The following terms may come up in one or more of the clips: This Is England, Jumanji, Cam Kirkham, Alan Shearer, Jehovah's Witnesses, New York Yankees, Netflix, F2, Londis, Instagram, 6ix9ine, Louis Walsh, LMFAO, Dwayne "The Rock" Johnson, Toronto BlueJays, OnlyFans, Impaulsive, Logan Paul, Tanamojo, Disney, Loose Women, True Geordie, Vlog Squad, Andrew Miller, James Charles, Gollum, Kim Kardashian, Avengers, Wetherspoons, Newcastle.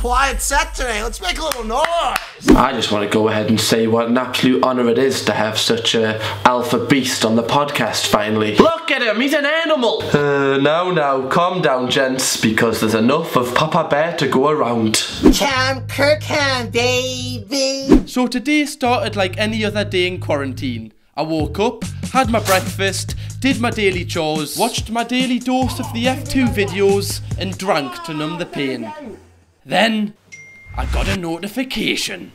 quiet set today. Let's make a little noise. I just want to go ahead and say what an absolute honour it is to have such a alpha beast on the podcast finally. Look at him, he's an animal. Now, calm down, gents, because there's enough of Papa Bear to go around. Cam Kirkham, baby. So today started like any other day in quarantine. I woke up, had my breakfast, did my daily chores, watched my daily dose of the F2 videos, and drank to numb the pain. Then, I got a notification.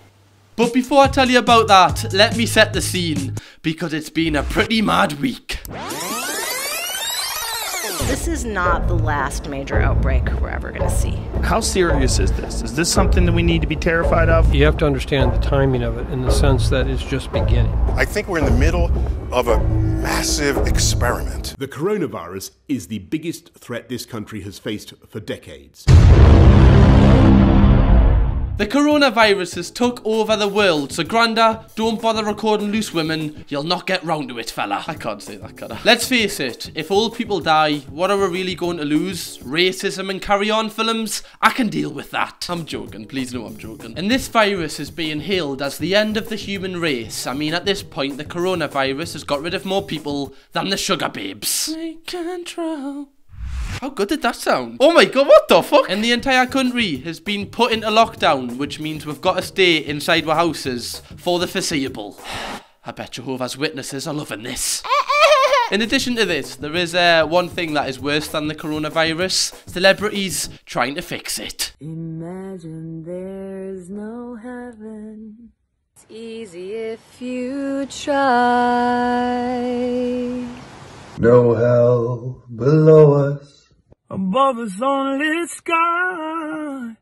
But before I tell you about that, let me set the scene, because it's been a pretty mad week. This is not the last major outbreak we're ever going to see. How serious is this? Is this something that we need to be terrified of? You have to understand the timing of it in the sense that it's just beginning. I think we're in the middle of a massive experiment. The coronavirus is the biggest threat this country has faced for decades. The coronavirus has took over the world, so Granda, don't bother recording Loose Women, you'll not get round to it, fella. I can't say that, can I? Let's face it, if old people die, what are we really going to lose? Racism and carry-on films? I can deal with that. I'm joking, please no, I'm joking. And this virus is being hailed as the end of the human race. I mean, at this point, the coronavirus has got rid of more people than the sugar babes. Take control. How good did that sound? Oh my god, what the fuck? And the entire country has been put into lockdown, which means we've got to stay inside our houses for the foreseeable. I bet Jehovah's Witnesses are loving this. In addition to this, there is one thing that is worse than the coronavirus. Celebrities trying to fix it. Imagine there's no heaven. It's easy if you try. No hell below us. Above us only sky.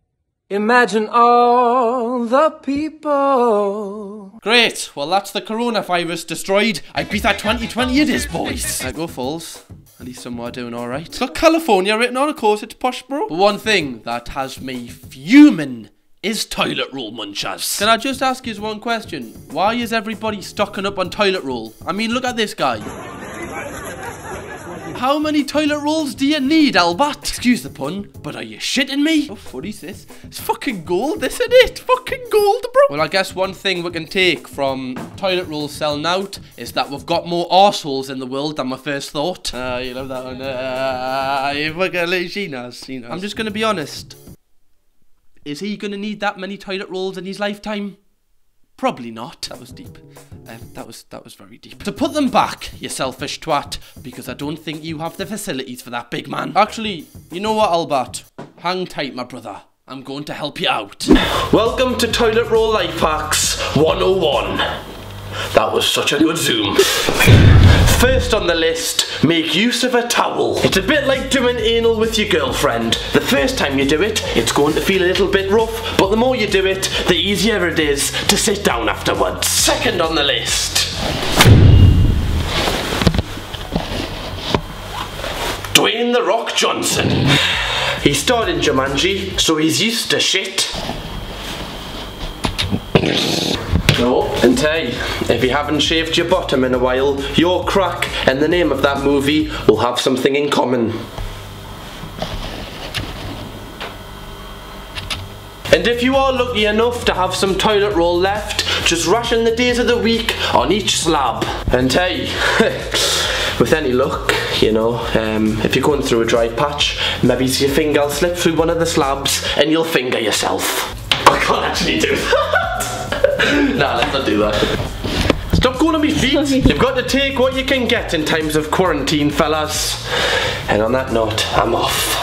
Imagine all the people. Great, well that's the coronavirus destroyed. I beat that 2020 it is, boys. I go Falls. At least some are doing alright. It's got California written on, of course, it's posh, bro. But one thing that has me fuming is toilet roll munchers. Can I just ask you one question? Why is everybody stocking up on toilet roll? I mean, look at this guy. How many toilet rolls do you need, Albert? Excuse the pun, but are you shitting me? Oh, what is this? It's fucking gold, isn't it? Fucking gold, bro. Well, I guess one thing we can take from toilet rolls selling out is that we've got more arseholes in the world than we first thought. You love that one. She knows. I'm just going to be honest. Is he going to need that many toilet rolls in his lifetime? Probably not. That was deep. That was very deep. To put them back, you selfish twat, because I don't think you have the facilities for that, big man. Actually, you know what, Albert? Hang tight, my brother. I'm going to help you out. Welcome to Toilet Roll Life Hacks 101. That was such a good zoom. First on the list, make use of a towel. It's a bit like doing anal with your girlfriend. The first time you do it, it's going to feel a little bit rough, but the more you do it, the easier it is to sit down afterwards. Second on the list, Dwayne "The Rock" Johnson. He starred in Jumanji, so he's used to shit. Oh, and hey, if you haven't shaved your bottom in a while, your crack and the name of that movie will have something in common. And if you are lucky enough to have some toilet roll left, just ration the days of the week on each slab. And hey, with any luck, you know, if you're going through a dry patch, maybe your finger will slip through one of the slabs and you'll finger yourself. I can't actually do that. Nah, let's not do that. Stop going on me feet. You've got to take what you can get in times of quarantine, fellas. And on that note, I'm off.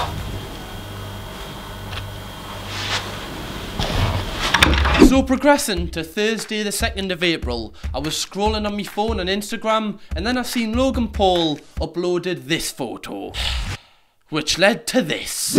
So progressing to Thursday the 2nd of April, I was scrolling on my phone on Instagram and then I seen Logan Paul uploaded this photo, which led to this.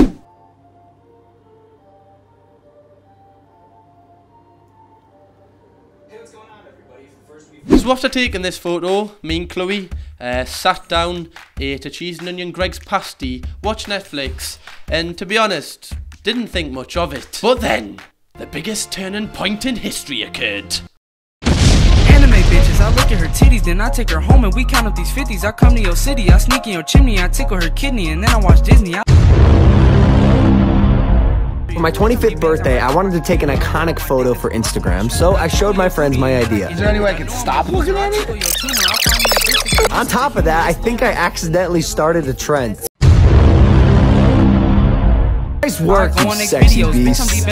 So after taking this photo, me and Chloe sat down, ate a cheese and onion Greg's pasty, watched Netflix, and to be honest, didn't think much of it. But then, the biggest turning point in history occurred. Anime bitches, I look at her titties, then I take her home and we count up these 50s. I come to your city, I sneak in your chimney, I tickle her kidney, and then I watch Disney. For my 25th birthday, I wanted to take an iconic photo for Instagram, so I showed my friends my idea. Is there any way I can stop looking at it? On top of that, I think I accidentally started a trend. Nice work, you sexy beast.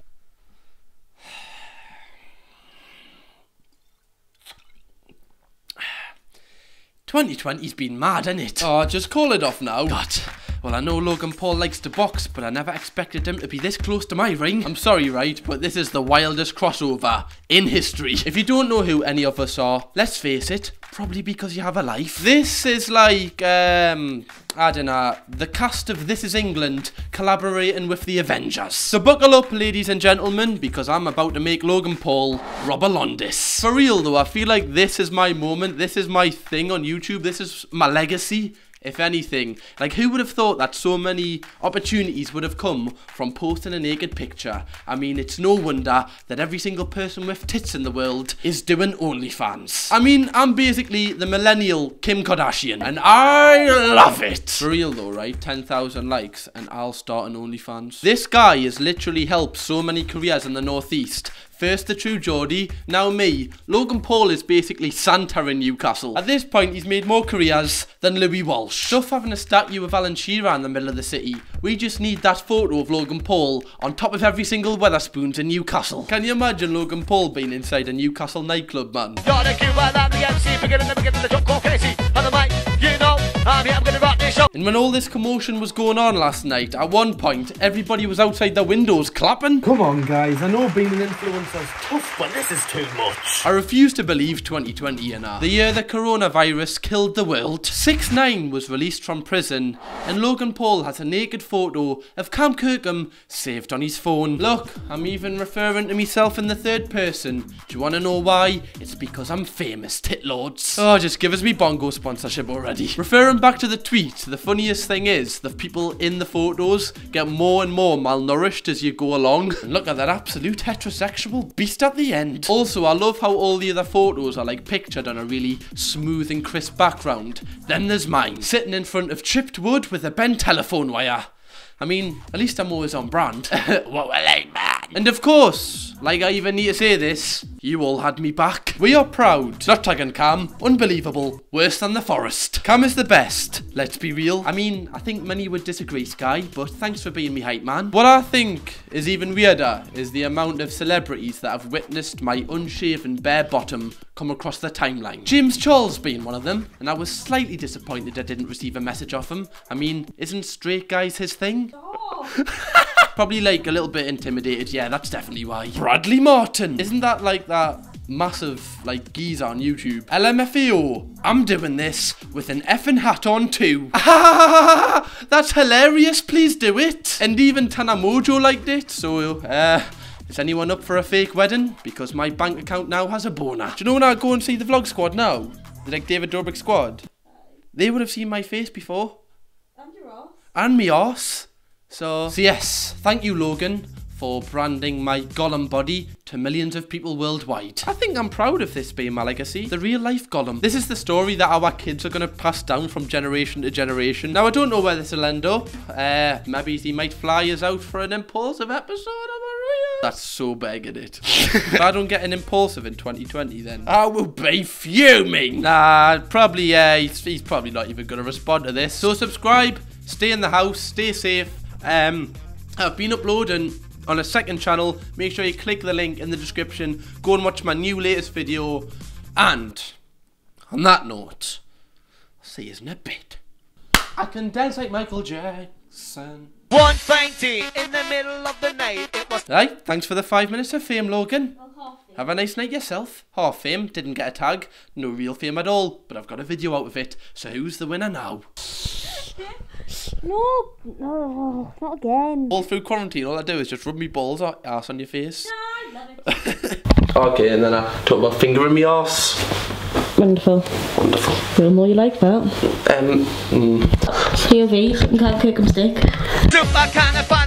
"2020's been mad, ain't it? Oh, just call it off now. God. Well, I know Logan Paul likes to box, but I never expected him to be this close to my ring. I'm sorry, right, but this is the wildest crossover in history. If you don't know who any of us are, let's face it, probably because you have a life. This is like, I don't know, the cast of This Is England collaborating with the Avengers. So buckle up, ladies and gentlemen, because I'm about to make Logan Paul rob a Londis. For real, though, I feel like this is my moment. This is my thing on YouTube. This is my legacy. If anything, like, who would have thought that so many opportunities would have come from posting a naked picture? I mean, it's no wonder that every single person with tits in the world is doing OnlyFans. I mean, I'm basically the millennial Kim Kardashian, and I love it. For real though, right? 10,000 likes and I'll start an OnlyFans. This guy has literally helped so many careers in the Northeast. First the True Geordie, now me. Logan Paul is basically Santa in Newcastle. At this point, he's made more careers than Louis Walsh. Stuff having a statue of Alan Shearer in the middle of the city. We just need that photo of Logan Paul on top of every single Wetherspoons in Newcastle. Can you imagine Logan Paul being inside a Newcastle nightclub, man? And when all this commotion was going on last night, at one point, everybody was outside their windows clapping. Come on, guys, I know being an influencer is tough, but this is too much. I refuse to believe 2020, you know. The year the coronavirus killed the world. 6ix9ine was released from prison, and Logan Paul has a naked photo of Cam Kirkham saved on his phone. Look, I'm even referring to myself in the third person. Do you want to know why? It's because I'm famous, tit lords. Oh, just give us me bongo sponsorship already. Referring back to the tweet, the funniest thing is the people in the photos get more and more malnourished as you go along. And look at that absolute heterosexual beast at the end. Also, I love how all the other photos are like pictured on a really smooth and crisp background. Then there's mine, sitting in front of chipped wood with a bent telephone wire. I mean, at least I'm always on brand. What will I man? And of course, like I even need to say this, you all had me back. We are proud. Not tagging Cam. Unbelievable. Worse than the forest. Cam is the best. Let's be real. I mean, I think many would disagree, Sky, but thanks for being me hype man. What I think is even weirder is the amount of celebrities that have witnessed my unshaven bare bottom come across the timeline. James Charles being one of them, and I was slightly disappointed I didn't receive a message off him. I mean, isn't straight guys his thing? Oh. Probably like a little bit intimidated. Yeah, that's definitely why. Bradley Martin. Isn't that like that massive like geezer on YouTube? LMFAO. I'm doing this with an effing hat on too. That's hilarious. Please do it. And even Tanamojo liked it. So, is anyone up for a fake wedding? Because my bank account now has a boner. Do you know when I go and see the Vlog Squad now? The like David Dobrik squad. They would have seen my face before. And your arse. And me arse. So yes, thank you Logan for branding my Gollum body to millions of people worldwide. I think I'm proud of this being my legacy. The real life Gollum. This is the story that our kids are going to pass down from generation to generation. Now I don't know where this will end up. Maybe he might fly us out for an Impaulsive episode of a real. That's so begging it. If I don't get an Impaulsive in 2020 then I will be fuming. Nah, probably yeah, he's probably not even going to respond to this. So subscribe, stay in the house, stay safe. I've been uploading on a second channel. Make sure you click the link in the description. Go and watch my new latest video. And on that note, I'll see you in a bit. I can dance like Michael Jackson. 120 in the middle of the night. It was. Hey, thanks for the 5 minutes of fame, Logan. Have a nice night yourself. Half fame, didn't get a tag. No real fame at all, but I've got a video out of it. So who's the winner now? No, no, not again. All through quarantine, all I do is just rub my balls or ass on your face. No, I love it. Okay, and then I put my finger in my ass. Wonderful. Wonderful. Feel more you like that. POV, you can't kick 'em stick.